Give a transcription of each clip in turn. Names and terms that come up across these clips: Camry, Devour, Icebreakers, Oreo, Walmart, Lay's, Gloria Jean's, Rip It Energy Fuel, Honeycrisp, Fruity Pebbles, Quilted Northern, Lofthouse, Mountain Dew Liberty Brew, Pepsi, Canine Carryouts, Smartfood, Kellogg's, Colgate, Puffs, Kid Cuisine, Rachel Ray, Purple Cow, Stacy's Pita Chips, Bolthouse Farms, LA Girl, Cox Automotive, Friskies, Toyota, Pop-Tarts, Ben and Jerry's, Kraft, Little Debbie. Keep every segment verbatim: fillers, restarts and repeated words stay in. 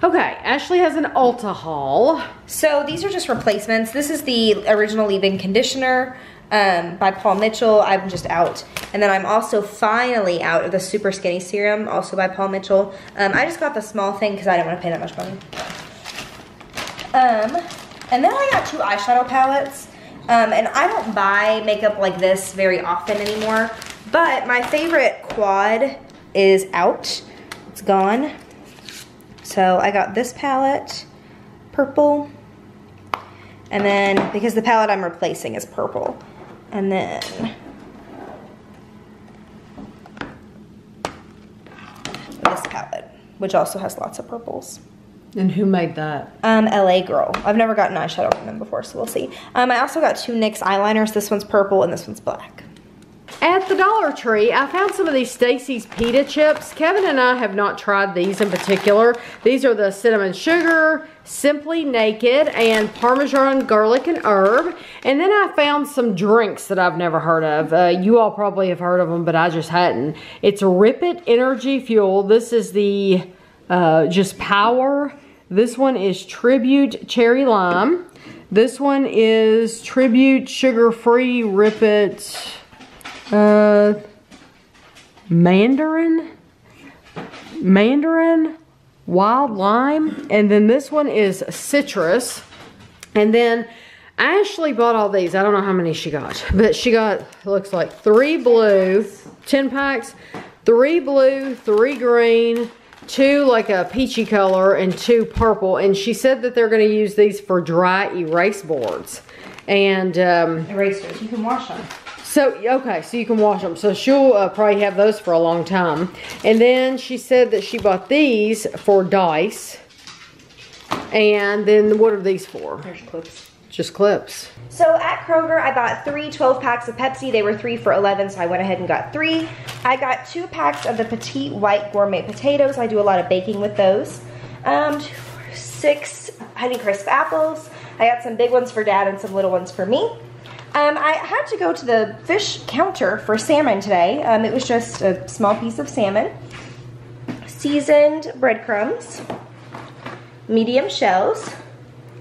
Okay, Ashley has an U L T A haul. So these are just replacements. This is the original leave-in conditioner um, by Paul Mitchell. I'm just out. And then I'm also finally out of the Super Skinny Serum, also by Paul Mitchell. Um, I just got the small thing because I didn't want to pay that much money. Um, and then I got two eyeshadow palettes. Um, and I don't buy makeup like this very often anymore. But my favorite quad is out. It's gone. So I got this palette, purple, and then, because the palette I'm replacing is purple, and then, this palette, which also has lots of purples. And who made that? Um, L A Girl. I've never gotten eyeshadow from them before, so we'll see. Um, I also got two N Y X eyeliners. This one's purple and this one's black. At the Dollar Tree, I found some of these Stacy's Pita Chips. Kevin and I have not tried these in particular. These are the cinnamon sugar, simply naked, and Parmesan garlic and herb. And then I found some drinks that I've never heard of. Uh, you all probably have heard of them, but I just hadn't. It's Rip It Energy Fuel. This is the uh, just power. This one is Tribute Cherry Lime. This one is Tribute Sugar-Free Rip It... Uh, Mandarin, Mandarin, Wild Lime, and then this one is Citrus, and then Ashley bought all these. I don't know how many she got, but she got, it looks like three blue, ten packs, three blue, three green, two like a peachy color, and two purple, and she said that they're going to use these for dry erase boards, and um, erasers, you can wash them. So, okay, so you can wash them. So she'll uh, probably have those for a long time. And then she said that she bought these for dice. And then what are these for? There's clips. Just clips. So at Kroger, I bought three twelve packs of Pepsi. They were three for eleven, so I went ahead and got three. I got two packs of the petite white gourmet potatoes. I do a lot of baking with those. Um, two, four, six Honeycrisp apples. I got some big ones for Dad and some little ones for me. Um, I had to go to the fish counter for salmon today. Um, it was just a small piece of salmon, seasoned breadcrumbs, medium shells,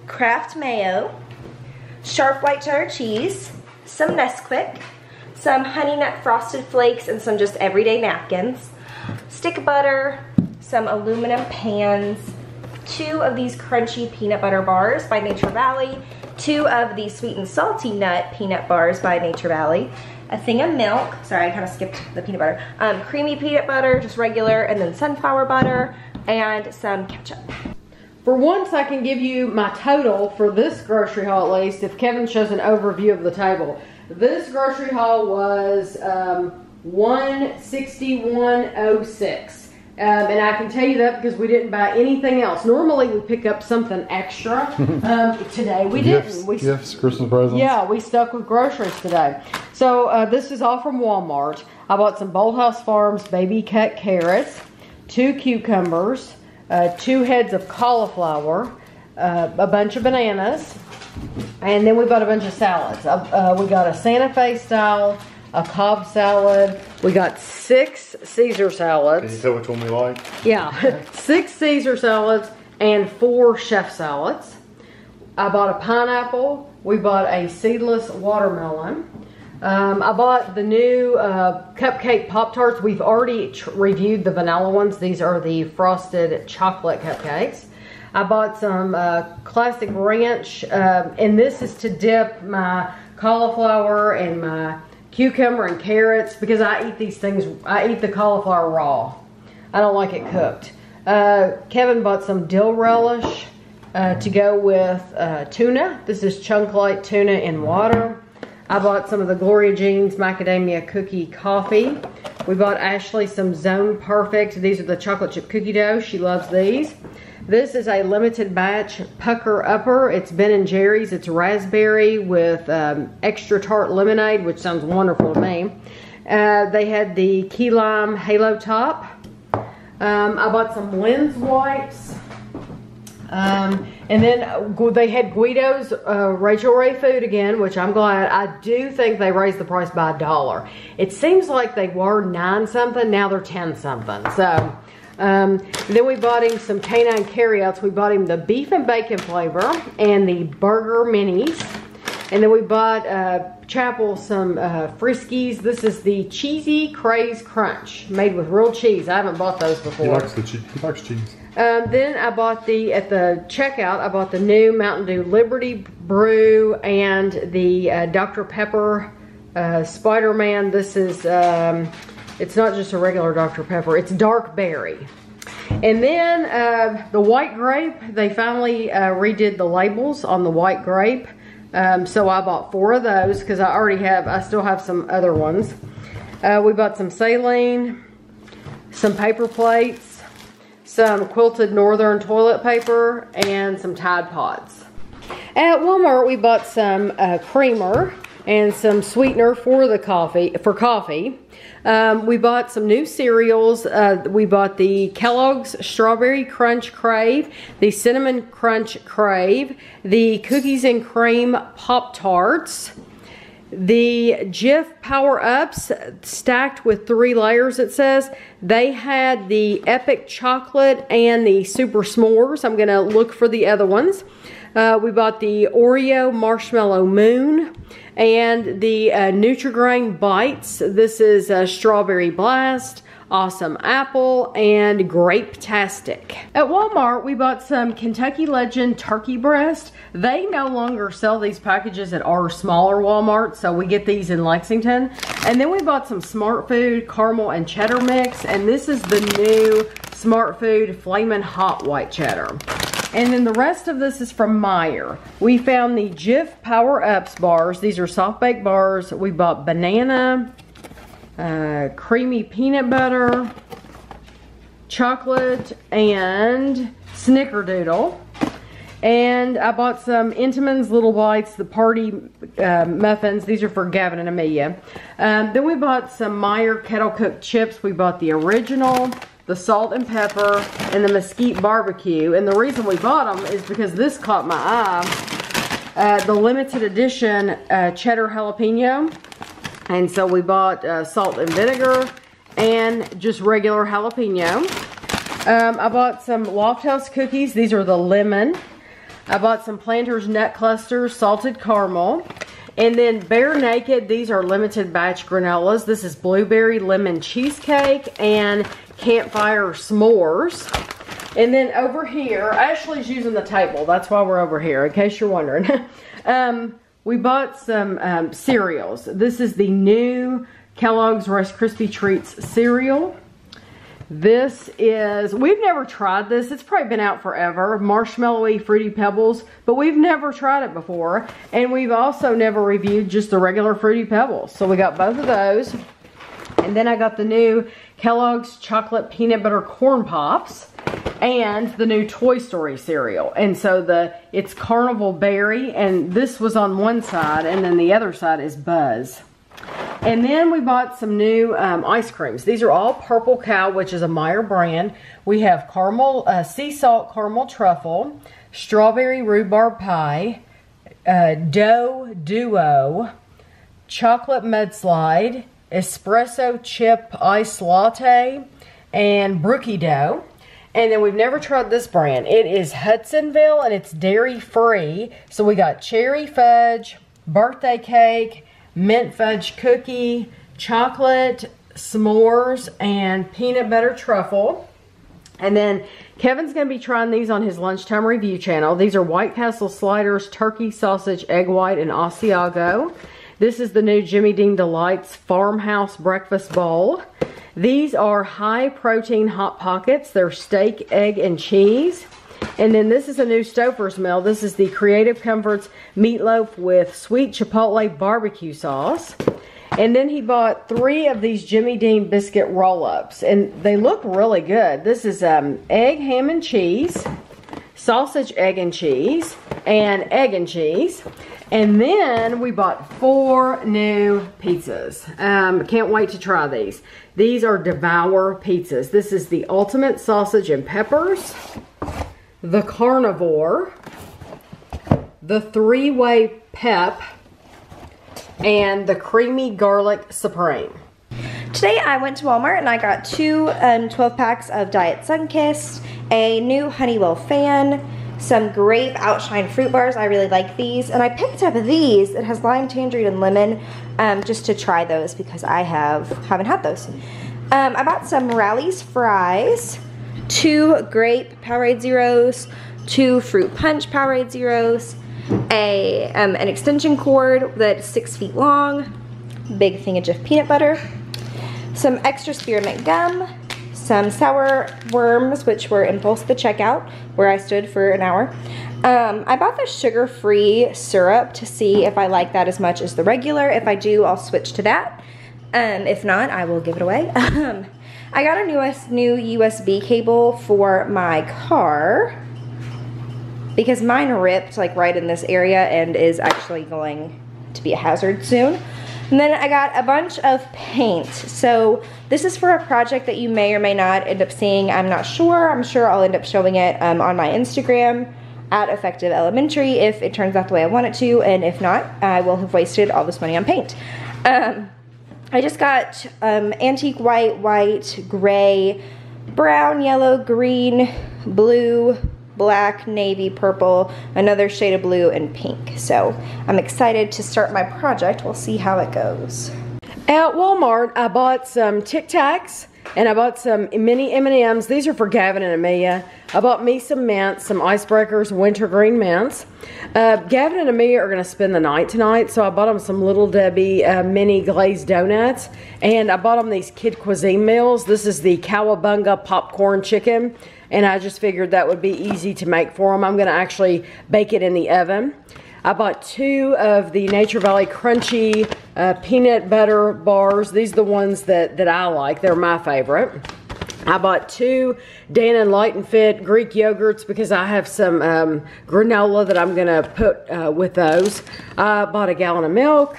Kraft mayo, sharp white cheddar cheese, some Nesquik, some honey nut frosted flakes, and some just everyday napkins, stick butter, some aluminum pans, two of these crunchy peanut butter bars by Nature Valley, two of the sweet and salty nut peanut bars by Nature Valley, a thing of milk, sorry I kind of skipped the peanut butter, um, creamy peanut butter, just regular, and then sunflower butter, and some ketchup. For once I can give you my total for this grocery haul, at least, if Kevin shows an overview of the table. This grocery haul was um, one sixty-one oh six. Um, and I can tell you that because we didn't buy anything else. Normally we pick up something extra. Um, today we didn't. Gifts, we, gifts, Christmas presents. Yeah, we stuck with groceries today. So uh, this is all from Walmart. I bought some Bolthouse Farms baby cut carrots, two cucumbers, uh, two heads of cauliflower, uh, a bunch of bananas, and then we bought a bunch of salads. Uh, uh, we got a Santa Fe style, a Cobb salad. We got six Caesar salads. Can you tell which one we like? Yeah. Six Caesar salads and four chef salads. I bought a pineapple. We bought a seedless watermelon. Um, I bought the new uh, cupcake Pop-Tarts. We've already tr reviewed the vanilla ones. These are the frosted chocolate cupcakes. I bought some uh, classic ranch. Um, and this is to dip my cauliflower and my cucumber and carrots, because I eat these things, I eat the cauliflower raw. I don't like it cooked. Uh, Kevin bought some dill relish uh, to go with uh, tuna. This is chunk light tuna in water. I bought some of the Gloria Jean's macadamia cookie coffee. We bought Ashley some Zone Perfect. These are the chocolate chip cookie dough. She loves these. This is a limited batch pucker upper. It's Ben and Jerry's. It's raspberry with um, extra tart lemonade, which sounds wonderful to me. Uh, they had the key lime Halo Top. Um, I bought some lens wipes. Um, and then they had Guido's uh, Rachel Ray food again, which I'm glad. I do think they raised the price by a dollar. It seems like they were nine something. Now they're ten something. So... Um, then we bought him some Canine Carryouts. We bought him the beef and bacon flavor and the burger minis. And then we bought uh, Chapel some uh, Friskies. This is the Cheesy Craze Crunch, made with real cheese. I haven't bought those before. He likes, the che he likes cheese. Um, then I bought the, at the checkout, I bought the new Mountain Dew Liberty Brew and the uh, Doctor Pepper uh, Spider-Man. This is, um, it's not just a regular Doctor Pepper, it's dark berry. And then uh, the white grape, they finally uh, redid the labels on the white grape. Um, so I bought four of those because I already have, I still have some other ones. Uh, we bought some saline, some paper plates, some Quilted Northern toilet paper, and some Tide Pods. At Walmart, we bought some uh, creamer and some sweetener for the coffee, for coffee. Um, we bought some new cereals. Uh, we bought the Kellogg's Strawberry Crunch Crave, the Cinnamon Crunch Crave, the Cookies and Cream Pop-Tarts, the Jif Power Ups stacked with three layers, it says. They had the Epic Chocolate and the Super S'mores. I'm gonna look for the other ones. Uh, we bought the Oreo Marshmallow Moon and the uh, Nutri-Grain Bites. This is uh, Strawberry Blast, Awesome Apple, and Grape-tastic. At Walmart, we bought some Kentucky Legend turkey breast. They no longer sell these packages at our smaller Walmart, so we get these in Lexington. And then we bought some Smartfood caramel and cheddar mix, and this is the new Smartfood Flamin' Hot White Cheddar. And then the rest of this is from Meijer. We found the Jif Power Ups bars. These are soft baked bars. We bought banana, uh, creamy peanut butter, chocolate, and snickerdoodle. And I bought some Intamin's Little Bites, the party uh, muffins. These are for Gavin and Amelia. Um, then we bought some Meijer kettle cooked chips. We bought the original, the salt and pepper, and the mesquite barbecue. And the reason we bought them is because this caught my eye. Uh, the limited edition uh, cheddar jalapeno. And so we bought uh, salt and vinegar and just regular jalapeno. Um, I bought some Lofthouse cookies. These are the lemon. I bought some Planters Nut Clusters, salted caramel. And then Bare Naked, these are limited batch granolas. This is blueberry lemon cheesecake and campfire s'mores. And then over here, Ashley's using the table. That's why we're over here, in case you're wondering. um, we bought some um, cereals. This is the new Kellogg's Rice Krispie Treats cereal. This is, we've never tried this. It's probably been out forever. Marshmallowy Fruity Pebbles, but we've never tried it before. And we've also never reviewed just the regular Fruity Pebbles. So we got both of those. And then I got the new Kellogg's Chocolate Peanut Butter Corn Pops and the new Toy Story cereal. And so the, it's Carnival Berry, and this was on one side, and then the other side is Buzz. And then we bought some new um, ice creams. These are all Purple Cow, which is a Meijer brand. We have caramel, uh, sea salt caramel truffle, strawberry rhubarb pie, uh, dough duo, chocolate mudslide, espresso chip ice latte, and brookie dough. And then we've never tried this brand. It is Hudsonville, and it's dairy free. So we got cherry fudge, birthday cake, mint fudge cookie, chocolate s'mores, and peanut butter truffle. And then Kevin's going to be trying these on his lunchtime review channel. These are White Castle sliders, turkey sausage, egg white, and Asiago. This is the new Jimmy Dean Delights Farmhouse Breakfast Bowl. These are high protein hot pockets. They're steak, egg, and cheese. And then this is a new Stouffer's meal. This is the Creative Comforts meatloaf with sweet chipotle barbecue sauce. And then he bought three of these Jimmy Dean biscuit roll-ups, and they look really good. This is um, egg, ham, and cheese, sausage, egg, and cheese, and egg and cheese. And then we bought four new pizzas. Um, can't wait to try these. These are Devour pizzas. This is the Ultimate Sausage and Peppers, the Carnivore, the Three-Way Pep, and the Creamy Garlic Supreme. Today I went to Walmart and I got two um, twelve packs of Diet Sunkist, a new Honeywell fan, some grape Outshine fruit bars. I really like these. And I picked up these. It has lime, tangerine, and lemon, um, just to try those because I have, haven't had those. Um, I bought some Rally's fries, two grape Powerade Zeros, two fruit punch Powerade Zeros, a, um, an extension cord that's six feet long, big thing of Jif peanut butter, some extra spearmint gum, some sour worms, which were impulse the checkout, where I stood for an hour. Um, I bought the sugar-free syrup to see if I like that as much as the regular. If I do, I'll switch to that. Um, if not, I will give it away. Um, I got a new, new U S B cable for my car because mine ripped like right in this area and is actually going to be a hazard soon. And then I got a bunch of paint. So this is for a project that you may or may not end up seeing. I'm not sure. I'm sure I'll end up showing it um, on my Instagram at Effective Elementary if it turns out the way I want it to. And if not, I will have wasted all this money on paint. Um, I just got um, antique white, white, gray, brown, yellow, green, blue, black, navy, purple, another shade of blue, and pink. So I'm excited to start my project. We'll see how it goes. At Walmart, I bought some Tic Tacs and I bought some mini M and M's. These are for Gavin and Amelia. I bought me some mints, some Icebreakers, wintergreen mints. Uh, Gavin and Amelia are going to spend the night tonight, so I bought them some Little Debbie uh, mini glazed donuts. And I bought them these Kid Cuisine meals. This is the Cowabunga popcorn chicken. And I just figured that would be easy to make for them. I'm going to actually bake it in the oven. I bought two of the Nature Valley Crunchy uh, peanut butter bars. These are the ones that, that I like. They're my favorite. I bought two Dannon Light and Fit Greek yogurts because I have some um, granola that I'm going to put uh, with those. I bought a gallon of milk,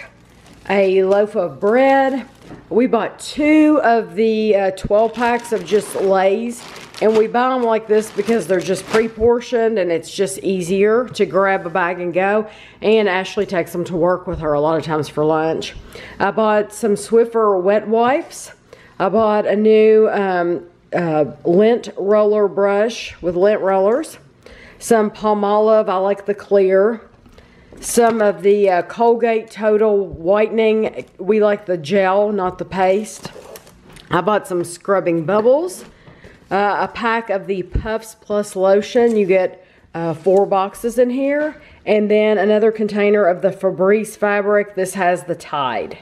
a loaf of bread. We bought two of the uh, twelve packs of just Lay's. And we buy them like this because they're just pre-portioned and it's just easier to grab a bag and go. And Ashley takes them to work with her a lot of times for lunch. I bought some Swiffer wet wipes. I bought a new um, uh, lint roller brush with lint rollers. Some palm olive, I like the clear. Some of the uh, Colgate Total Whitening. We like the gel, not the paste. I bought some scrubbing bubbles. Uh, a pack of the Puffs Plus lotion. You get uh, four boxes in here. And then another container of the Febreze fabric. This has the Tide.